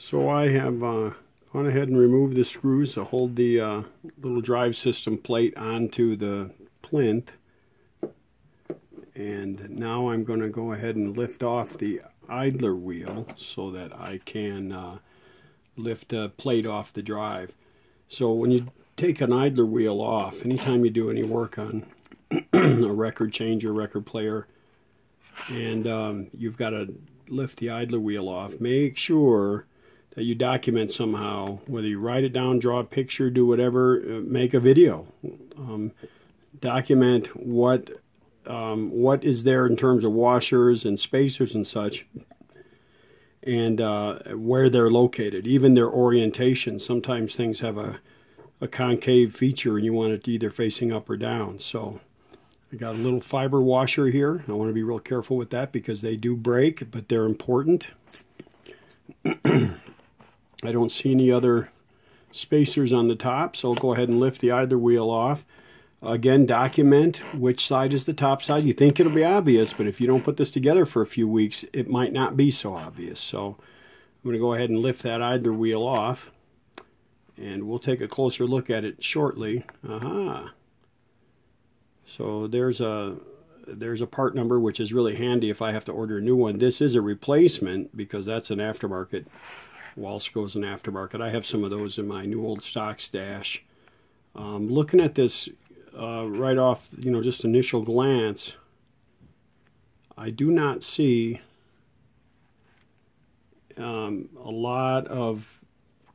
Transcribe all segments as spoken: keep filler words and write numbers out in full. So I have uh, gone ahead and removed the screws that hold the uh, little drive system plate onto the plinth. And now I'm going to go ahead and lift off the idler wheel so that I can uh, lift the plate off the drive. So when you take an idler wheel off, anytime you do any work on a record changer, record player, and um, you've got to lift the idler wheel off, make sure that you document somehow, whether you write it down, draw a picture, do whatever, make a video. Um, document what um, what is there in terms of washers and spacers and such, and uh, where they're located, even their orientation. Sometimes things have a, a concave feature and you want it either facing up or down. So I got a little fiber washer here. I want to be real careful with that because they do break, but they're important. I don't see any other spacers on the top, so I'll go ahead and lift the idler wheel off. Again, document which side is the top side. You think it'll be obvious, but if you don't put this together for a few weeks, it might not be so obvious. So I'm going to go ahead and lift that idler wheel off, and we'll take a closer look at it shortly. Aha! So there's a there's a part number, which is really handy if I have to order a new one. This is a replacement because that's an aftermarket. Walsco is an aftermarket. I have some of those in my new old stock stash. Um, looking at this uh, right off, you know, just initial glance, I do not see um, a lot of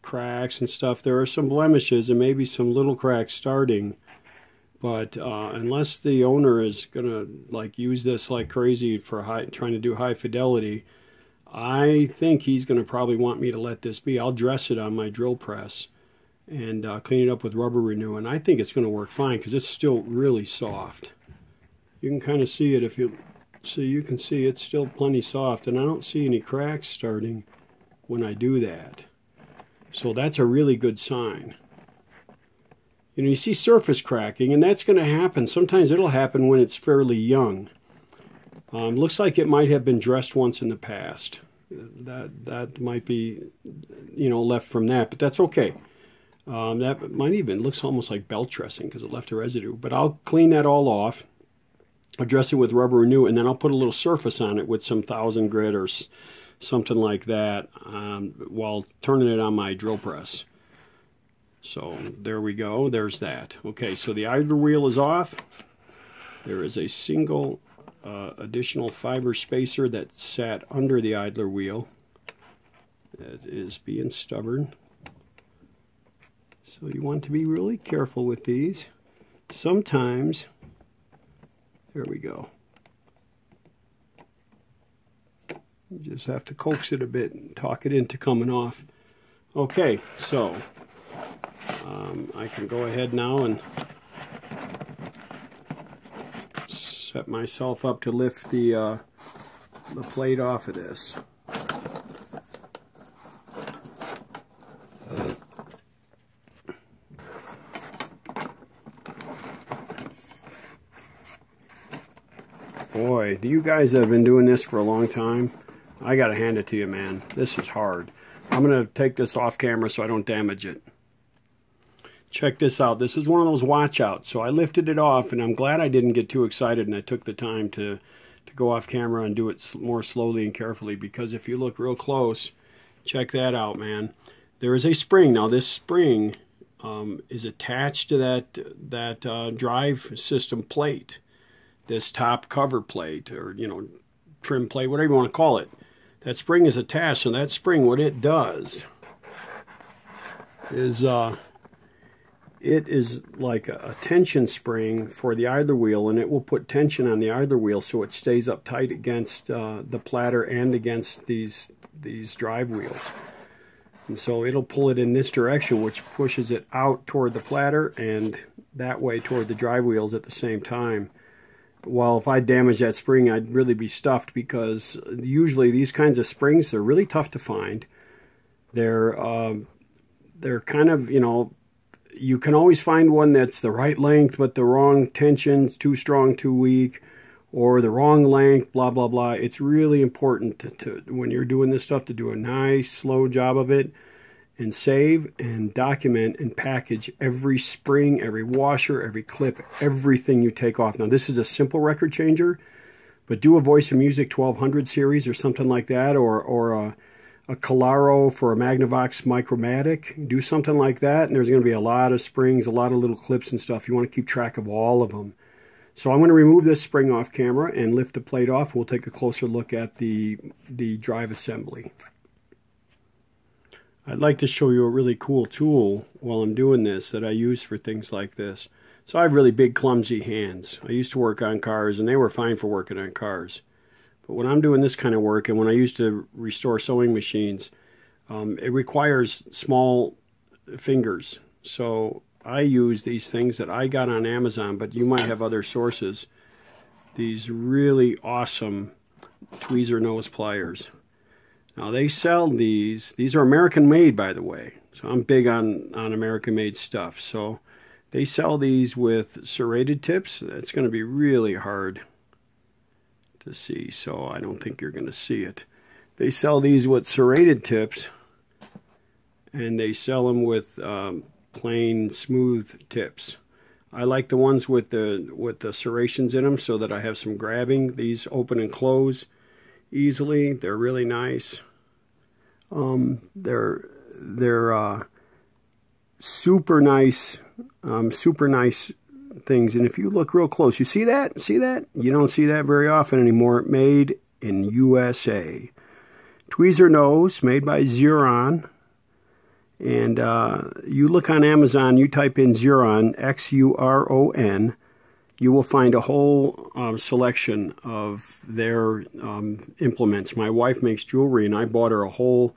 cracks and stuff. There are some blemishes and maybe some little cracks starting. But uh, unless the owner is gonna like use this like crazy for high, trying to do high fidelity, I think he's gonna probably want me to let this be. I'll dress it on my drill press and uh, clean it up with Rubber Renew, and I think it's gonna work fine because it's still really soft. You can kind of see it if you see. You can see it's still plenty soft, and I don't see any cracks starting when I do that. So that's a really good sign. You know, you see surface cracking, and that's going to happen. Sometimes it'll happen when it's fairly young. Um, looks like it might have been dressed once in the past. That that might be, you know, left from that, but that's okay. Um, that might even, looks almost like belt dressing because it left a residue. But I'll clean that all off, I'll dress it with Rubber Renew, and then I'll put a little surface on it with some thousand grit or s something like that um, while turning it on my drill press. So there we go, there's that. Okay, so the idler wheel is off. There is a single uh, additional fiber spacer that sat under the idler wheel. That is being stubborn. So you want to be really careful with these. Sometimes, there we go. You just have to coax it a bit and talk it into coming off. Okay, so Um, I can go ahead now and set myself up to lift the, uh, the plate off of this. Boy, do you guys have been doing this for a long time? I gotta hand it to you, man. This is hard. I'm gonna take this off camera so I don't damage it. Check this out. This is one of those watch outs. So I lifted it off, and I'm glad I didn't get too excited and I took the time to, to go off camera and do it more slowly and carefully, because if you look real close, check that out, man. There is a spring. Now this spring um, is attached to that, that uh, drive system plate, this top cover plate, or, you know, trim plate, whatever you want to call it. That spring is attached, and that spring, what it does is... Uh, it is like a tension spring for the idler wheel, and it will put tension on the idler wheel so it stays up tight against uh, the platter and against these these drive wheels. And so it'll pull it in this direction, which pushes it out toward the platter and that way toward the drive wheels at the same time. Well, if I damage that spring, I'd really be stuffed, because usually these kinds of springs, they're really tough to find. They're um, they're kind of, you know, you can always find one that's the right length but the wrong tensions, too strong, too weak, or the wrong length, blah, blah, blah. It's really important to, to when you're doing this stuff to do a nice, slow job of it and save and document and package every spring, every washer, every clip, everything you take off. Now, this is a simple record changer, but do a Voice of Music twelve hundred series or something like that, or, or a, a Collaro for a Magnavox Micromatic. Do something like that, and there's going to be a lot of springs, a lot of little clips and stuff. You want to keep track of all of them. So I'm going to remove this spring off camera and lift the plate off. We'll take a closer look at the, the drive assembly. I'd like to show you a really cool tool while I'm doing this that I use for things like this. So I have really big, clumsy hands. I used to work on cars, and they were fine for working on cars. But when I'm doing this kind of work, and when I used to restore sewing machines, um, it requires small fingers. So I use these things that I got on Amazon, but you might have other sources. These really awesome tweezer nose pliers. Now, they sell these. These are American made, by the way. So I'm big on, on American made stuff. So they sell these with serrated tips. It's going to be really hard to see, so I don't think you're going to see it. They sell these with serrated tips, and they sell them with um, plain smooth tips. I like the ones with the with the serrations in them so that I have some grabbing. These open and close easily. They're really nice. Um, they're they're uh, super nice, um, super nice things. And if you look real close, you see that? See that? You don't see that very often anymore. Made in U S A. Tweezer nose made by Xuron. And uh, you look on Amazon, you type in Xuron, X U R O N, you will find a whole uh, selection of their um, implements. My wife makes jewelry, and I bought her a whole,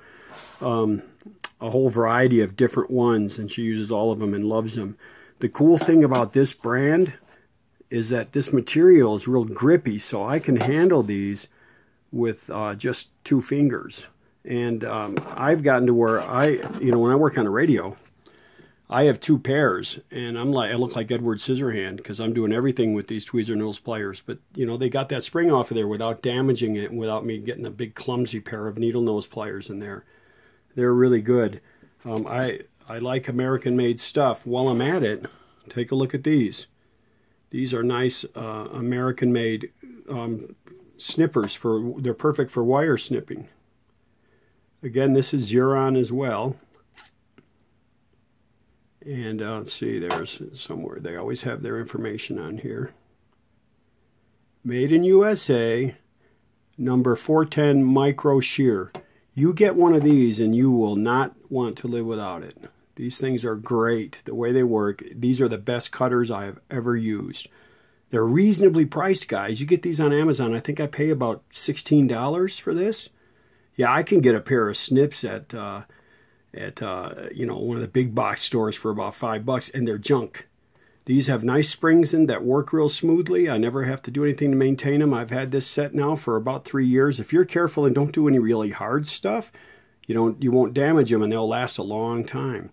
um, a whole variety of different ones, and she uses all of them and loves them. The cool thing about this brand is that this material is real grippy, so I can handle these with uh, just two fingers. And um, I've gotten to where I, you know, when I work on the radio, I have two pairs, and I'm like, I look like Edward Scissorhand because I'm doing everything with these tweezer nose pliers. But you know, they got that spring off of there without damaging it, and without me getting a big clumsy pair of needle nose pliers in there. They're really good. Um, I I like American-made stuff. While I'm at it, take a look at these. These are nice uh, American-made um, snippers for. They're perfect for wire snipping. Again, this is Xuron as well. And uh, let's see, there's somewhere. They always have their information on here. Made in U S A, number four ten Micro Shear. You get one of these and you will not want to live without it. These things are great. The way they work, these are the best cutters I have ever used. They're reasonably priced, guys. You get these on Amazon. I think I pay about sixteen dollars for this. Yeah, I can get a pair of snips at, uh, at uh, you know, one of the big box stores for about five bucks, and they're junk. These have nice springs in that work real smoothly. I never have to do anything to maintain them. I've had this set now for about three years. If you're careful and don't do any really hard stuff, you don't, you won't damage them, and they'll last a long time.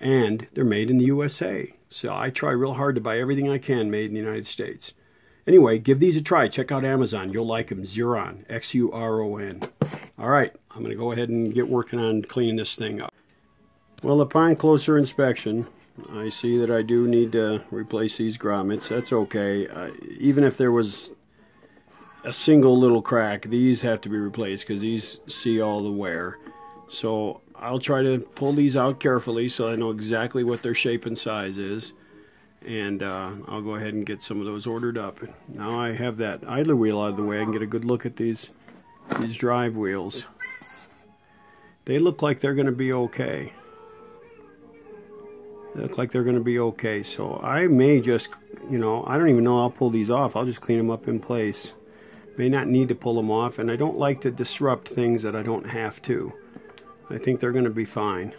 And they're made in the U S A, so I try real hard to buy everything I can made in the United States. Anyway, give these a try. Check out Amazon. You'll like them. Xuron, X U R O N. All right, I'm going to go ahead and get working on cleaning this thing up. Well, upon closer inspection, I see that I do need to replace these grommets. That's okay. Uh, even if there was a single little crack, these have to be replaced because these see all the wear. So I'll try to pull these out carefully so I know exactly what their shape and size is. And uh, I'll go ahead and get some of those ordered up. Now I have that idler wheel out of the way, I can get a good look at these these drive wheels. They look like they're going to be okay. They look like they're going to be okay. So I may just, you know, I don't even know I'll pull these off. I'll just clean them up in place. May not need to pull them off, and I don't like to disrupt things that I don't have to. I think they're going to be fine.